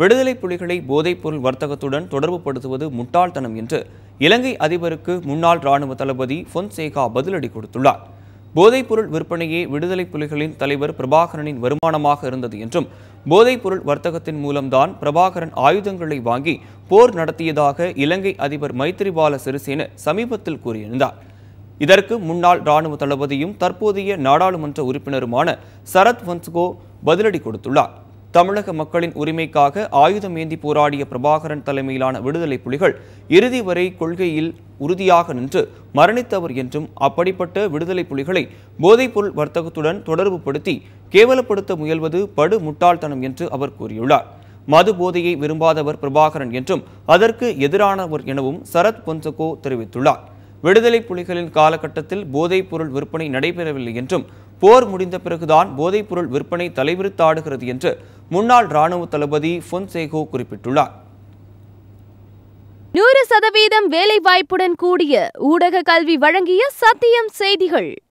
விடுதலை புலிகளை போதைப்பொருள் வர்த்தகத்துடன் தொடர்புபடுத்துவது முட்டாள்தனம் என்று இலங்கை அதிபருக்கு முன்னாள் இராணுவ தளபதி பொன்சேகா பதிலடி கொடுத்துள்ளார். போதைப்பொருள் விற்பனையே விடுதலை புலிகளின் தலைவர் பிரபாகரனின் வருமானமாக இருந்தது என்றும், போதைப்பொருள் வர்த்தகத்தின் மூலம்தான் பிரபாகரன் ஆயுதங்களை வாங்கி போர் நடத்தியதாக இலங்கை அதிபர் மைத்திரிபால சிறிசேன சமீபத்தில் கூறியிருந்தார். இதற்கு முன்னாள் இராணுவ தளபதியும் தற்போதைய நாடாளுமன்ற உறுப்பினருமான சரத் வன்சகோ பதிலடி கொடுத்துள்ளார். தமிழக மக்களின் உரிமைக்காக ஆயுதம் ஏந்தி போராடிய பிரபாகரன் தலைமையிலான விடுதலை புலிகள் இறுதி வரை கொள்கையில் உறுதியாக நின்று மரணித்தவர் என்றும், அப்படிப்பட்ட விடுதலை புலிகளை போதைப்பொருள் வர்த்தகத்துடன் தொடர்புபடுத்தி கேவலப்படுத்த முயல்வது படு முட்டாள்தனம் என்று அவர் கூறியுள்ளார். மது போதையை விரும்பாதவர் பிரபாகரன் என்றும், அதற்கு எதிரானவர் எனவும் சரத் பொன்சகோ தெரிவித்துள்ளார். விடுதலை புலிகளின் காலகட்டத்தில் போதைப்பொருள் விற்பனை நடைபெறவில்லை என்றும், போர் முடிந்த பிறகுதான் போதைப்பொருள் விற்பனை தலைவிரித்தாடுகிறது என்று முன்னாள் இராணுவ தளபதி பொன்சேகா குறிப்பிட்டுள்ளார். 100% வேலைவாய்ப்புடன் கூடிய ஊடக கல்வி வழங்கிய சத்தியம் செய்திகள்.